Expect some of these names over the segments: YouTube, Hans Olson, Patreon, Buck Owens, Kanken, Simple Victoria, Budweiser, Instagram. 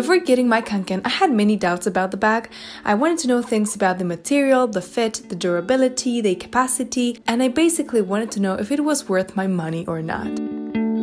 Before getting my Kanken, I had many doubts about the bag. I wanted to know things about the material, the fit, the durability, the capacity, and I basically wanted to know if it was worth my money or not.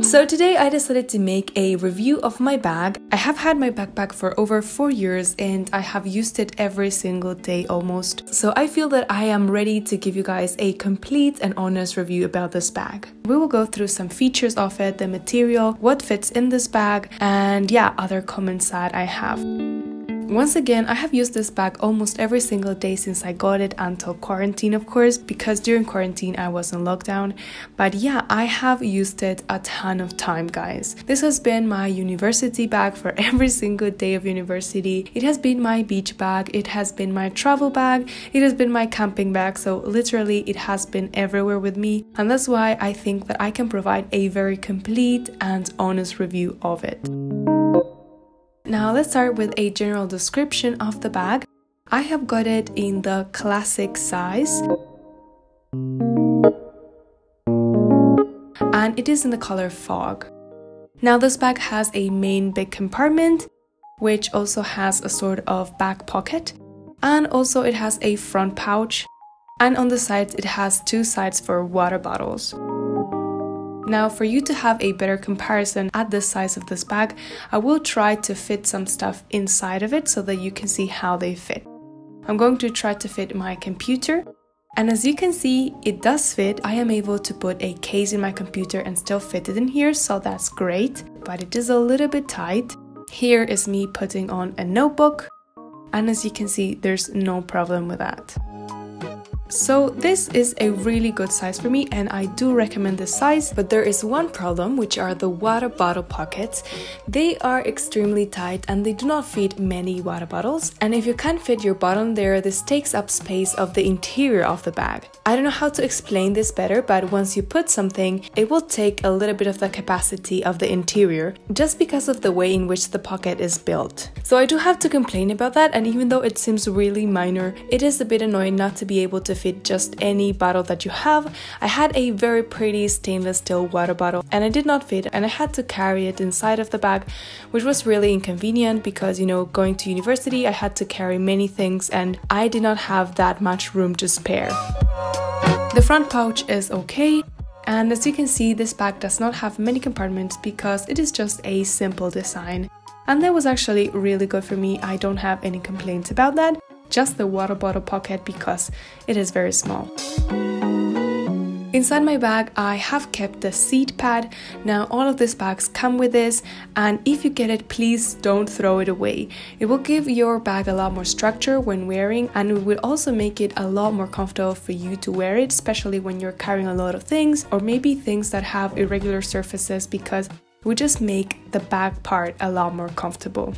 So today I decided to make a review of my bag. I have had my backpack for over 4 years and I have used it every single day almost. So I feel that I am ready to give you guys a complete and honest review about this bag. We will go through some features of it, the material, what fits in this bag, and yeah, other comments that I have. Once again, I have used this bag almost every single day since I got it until quarantine, of course, because during quarantine I was in lockdown. But yeah, I have used it a ton of time, guys. This has been my university bag for every single day of university. It has been my beach bag, it has been my travel bag, it has been my camping bag. So literally it has been everywhere with me. And that's why I think that I can provide a very complete and honest review of it. Now let's start with a general description of the bag. I have got it in the classic size. And it is in the color fog. Now this bag has a main big compartment, which also has a sort of back pocket. And also it has a front pouch. And on the sides it has two sides for water bottles. Now, for you to have a better comparison at the size of this bag, I will try to fit some stuff inside of it so that you can see how they fit. I'm going to try to fit my computer, and as you can see, it does fit. I am able to put a case in my computer and still fit it in here, so that's great, but it is a little bit tight. Here is me putting on a notebook, and as you can see, there's no problem with that. So this is a really good size for me and I do recommend this size, but there is one problem, which are the water bottle pockets. They are extremely tight and they do not fit many water bottles, and if you can't fit your bottle in there, this takes up space of the interior of the bag. I don't know how to explain this better, but once you put something, it will take a little bit of the capacity of the interior just because of the way in which the pocket is built. So I do have to complain about that, and even though it seems really minor, it is a bit annoying not to be able to fit just any bottle that you have. I had a very pretty stainless steel water bottle and it did not fit, and I had to carry it inside of the bag, which was really inconvenient because, you know, going to university I had to carry many things and I did not have that much room to spare. The front pouch is okay, and as you can see, this bag does not have many compartments because it is just a simple design, and that was actually really good for me. I don't have any complaints about that, just the water bottle pocket because it is very small. Inside my bag, I have kept the seat pad. Now all of these bags come with this, and if you get it, please don't throw it away. It will give your bag a lot more structure when wearing, and it will also make it a lot more comfortable for you to wear it, especially when you're carrying a lot of things or maybe things that have irregular surfaces, because it will just make the bag part a lot more comfortable.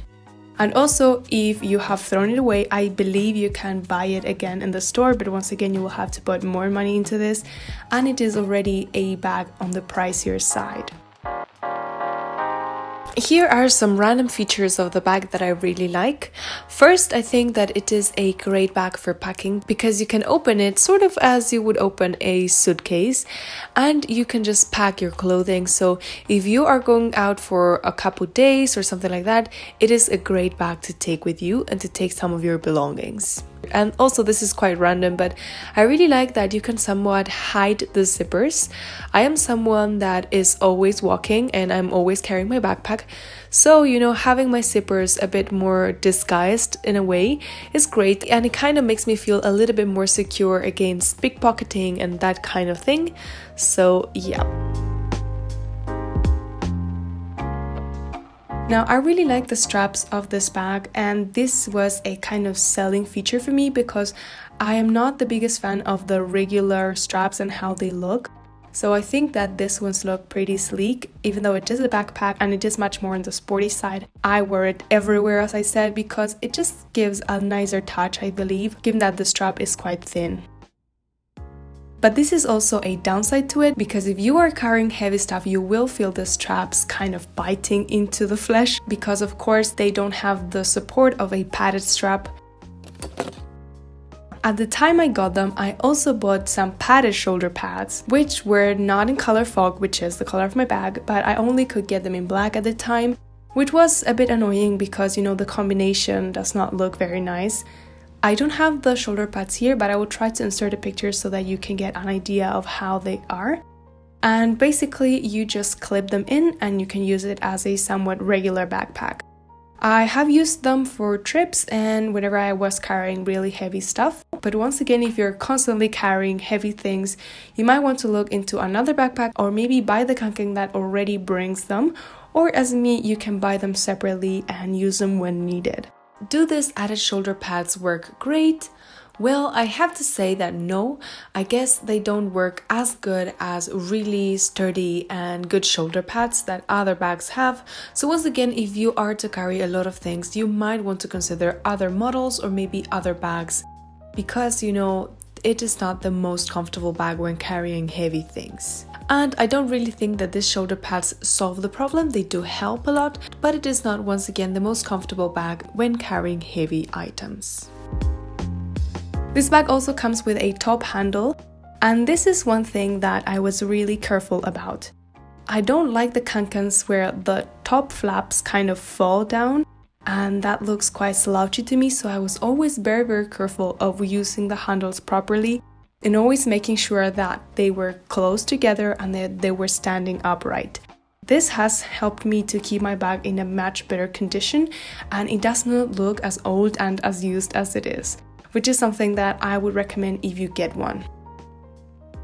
And also, if you have thrown it away, I believe you can buy it again in the store, but once again, you will have to put more money into this, and it is already a bag on the pricier side. Here are some random features of the bag that I really like. First, I think that it is a great bag for packing because you can open it sort of as you would open a suitcase, and you can just pack your clothing. So if you are going out for a couple days or something like that, it is a great bag to take with you and to take some of your belongings. And also, this is quite random, but I really like that you can somewhat hide the zippers. I am someone that is always walking and I'm always carrying my backpack, so, you know, having my zippers a bit more disguised in a way is great, and it kind of makes me feel a little bit more secure against pickpocketing and that kind of thing. So yeah. Now, I really like the straps of this bag, and this was a kind of selling feature for me because I am not the biggest fan of the regular straps and how they look. So I think that this one's look pretty sleek, even though it is a backpack and it is much more on the sporty side. I wear it everywhere, as I said, because it just gives a nicer touch, I believe, given that the strap is quite thin. But this is also a downside to it, because if you are carrying heavy stuff, you will feel the straps kind of biting into the flesh, because of course they don't have the support of a padded strap. At the time I got them, I also bought some padded shoulder pads, which were not in color fog, which is the color of my bag, but I only could get them in black at the time. which was a bit annoying because, you know, the combination does not look very nice. I don't have the shoulder pads here, but I will try to insert a picture so that you can get an idea of how they are. And basically you just clip them in and you can use it as a somewhat regular backpack. I have used them for trips and whenever I was carrying really heavy stuff. But once again, if you're constantly carrying heavy things, you might want to look into another backpack or maybe buy the Kanken that already brings them. Or as me, you can buy them separately and use them when needed. Do these added shoulder pads work great? Well, I have to say that no, I guess they don't work as good as really sturdy and good shoulder pads that other bags have. So once again, if you are to carry a lot of things, you might want to consider other models or maybe other bags because, you know, it is not the most comfortable bag when carrying heavy things. And I don't really think that these shoulder pads solve the problem. They do help a lot, but it is not, once again, the most comfortable bag when carrying heavy items. This bag also comes with a top handle, and this is one thing that I was really careful about. I don't like the Kankens where the top flaps kind of fall down, and that looks quite slouchy to me, so I was always very, very careful of using the handles properly and always making sure that they were close together and that they were standing upright. This has helped me to keep my bag in a much better condition and it does not look as old and as used as it is, which is something that I would recommend if you get one.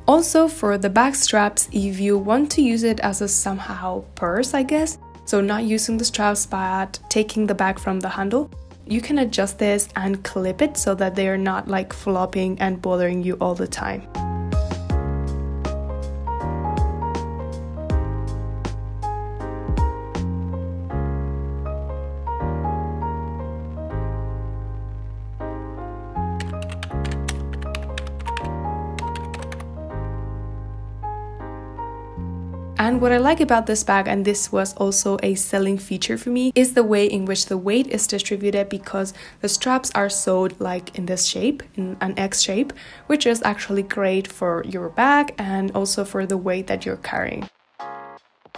Also for the back straps, if you want to use it as a somehow purse, I guess, so not using the straps but taking the bag from the handle, you can adjust this and clip it so that they are not like flopping and bothering you all the time. And what I like about this bag, and this was also a selling feature for me, is the way in which the weight is distributed because the straps are sewed like in this shape, in an X shape, which is actually great for your bag and also for the weight that you're carrying.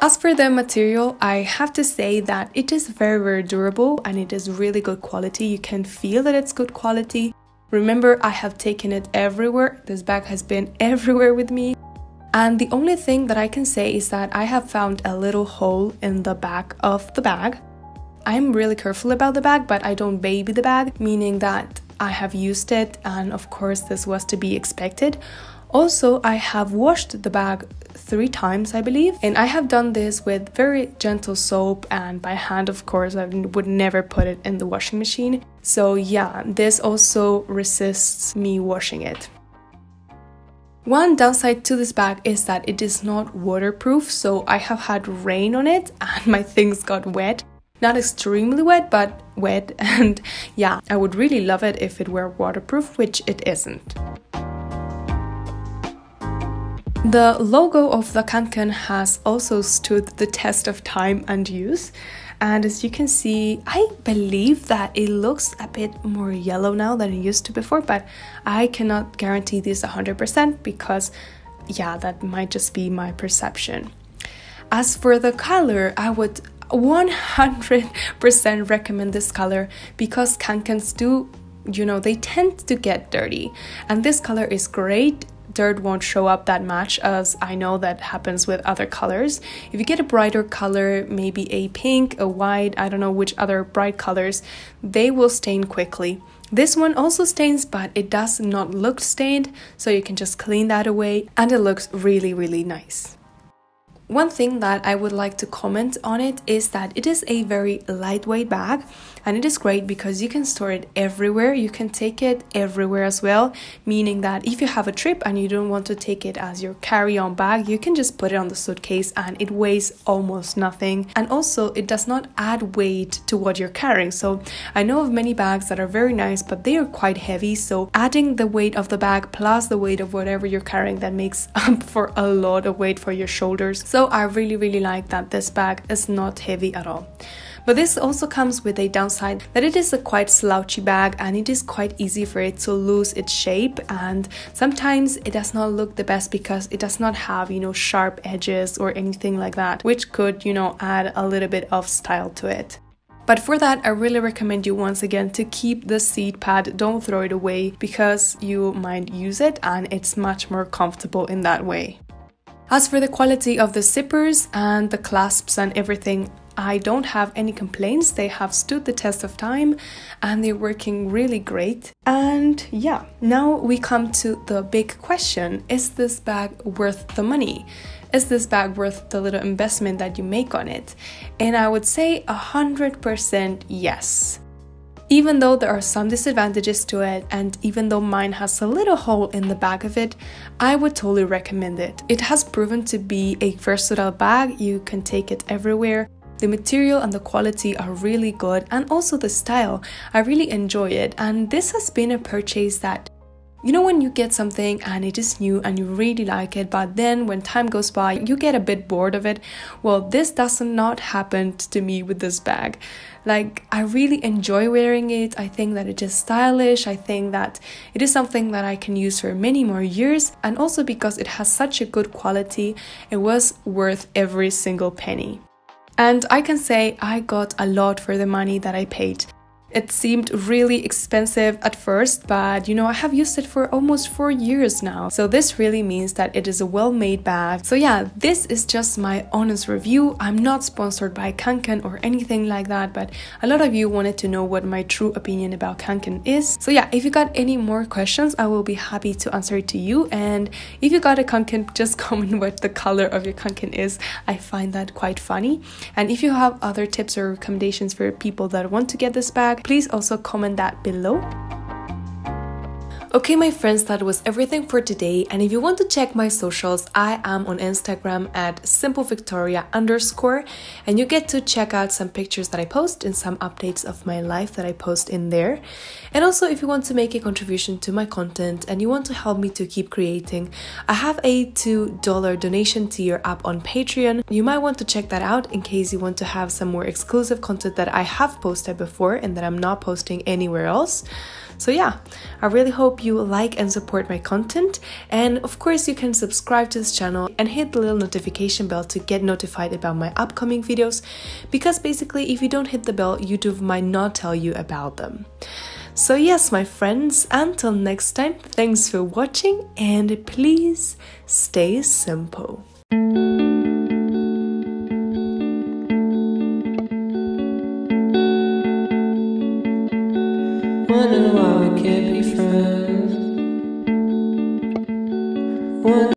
As for the material, I have to say that it is very, very durable and it is really good quality. You can feel that it's good quality. Remember, I have taken it everywhere. This bag has been everywhere with me. And the only thing that I can say is that I have found a little hole in the back of the bag. I'm really careful about the bag, but I don't baby the bag, meaning that I have used it and of course this was to be expected. Also, I have washed the bag 3 times, I believe, and I have done this with very gentle soap and by hand, of course. I would never put it in the washing machine. So yeah, this also resists me washing it. One downside to this bag is that it is not waterproof, so I have had rain on it and my things got wet. Not extremely wet, but wet, and yeah, I would really love it if it were waterproof, which it isn't. The logo of the Kanken has also stood the test of time and use. And as you can see, I believe that it looks a bit more yellow now than it used to before, but I cannot guarantee this 100% because, yeah, that might just be my perception. As for the color, I would 100% recommend this color because Kankens do, you know, they tend to get dirty. And this color is great. Dirt won't show up that much, as I know that happens with other colors. If you get a brighter color, maybe a pink, a white, I don't know which other bright colors, they will stain quickly. This one also stains, but it does not look stained, so you can just clean that away and it looks really, really nice. One thing that I would like to comment on it is that it is a very lightweight bag and it is great because you can store it everywhere. You can take it everywhere as well, meaning that if you have a trip and you don't want to take it as your carry-on bag, you can just put it on the suitcase and it weighs almost nothing. And also it does not add weight to what you're carrying. So I know of many bags that are very nice, but they are quite heavy. So adding the weight of the bag plus the weight of whatever you're carrying, that makes up for a lot of weight for your shoulders. So I really, really like that this bag is not heavy at all. But this also comes with a downside, that it is a quite slouchy bag and it is quite easy for it to lose its shape, and sometimes it does not look the best because it does not have, you know, sharp edges or anything like that, which could, you know, add a little bit of style to it. But for that, I really recommend you once again to keep the seat pad, don't throw it away, because you might use it and it's much more comfortable in that way. As for the quality of the zippers and the clasps and everything, I don't have any complaints. They have stood the test of time and they're working really great. And yeah, now we come to the big question. Is this bag worth the money? Is this bag worth the little investment that you make on it? And I would say 100% yes. Even though there are some disadvantages to it, and even though mine has a little hole in the back of it, I would totally recommend it. It has proven to be a versatile bag. You can take it everywhere. The material and the quality are really good, and also the style. I really enjoy it, and this has been a purchase that, you know, when you get something and it is new and you really like it, but then when time goes by you get a bit bored of it. Well, this does not happen to me with this bag. Like, I really enjoy wearing it. I think that it is stylish. I think that it is something that I can use for many more years, and also because it has such a good quality, it was worth every single penny. And I can say I got a lot for the money that I paid. It seemed really expensive at first, but you know, I have used it for almost 4 years now. So this really means that it is a well-made bag. So yeah, this is just my honest review. I'm not sponsored by Kanken or anything like that, but a lot of you wanted to know what my true opinion about Kanken is. So yeah, if you got any more questions, I will be happy to answer it to you. And if you got a Kanken, just comment what the color of your Kanken is. I find that quite funny. And if you have other tips or recommendations for people that want to get this bag, please also comment that below. Okay, my friends, that was everything for today. And if you want to check my socials, I am on Instagram at simplevictoria_, and you get to check out some pictures that I post and some updates of my life that I post in there. And also, if you want to make a contribution to my content and you want to help me to keep creating, I have a $2 donation tier up on Patreon. You might want to check that out in case you want to have some more exclusive content that I have posted before and that I'm not posting anywhere else. So yeah, I really hope you like and support my content, and of course you can subscribe to this channel and hit the little notification bell to get notified about my upcoming videos, because basically if you don't hit the bell, YouTube might not tell you about them. So yes, my friends, until next time, thanks for watching, and please stay simple.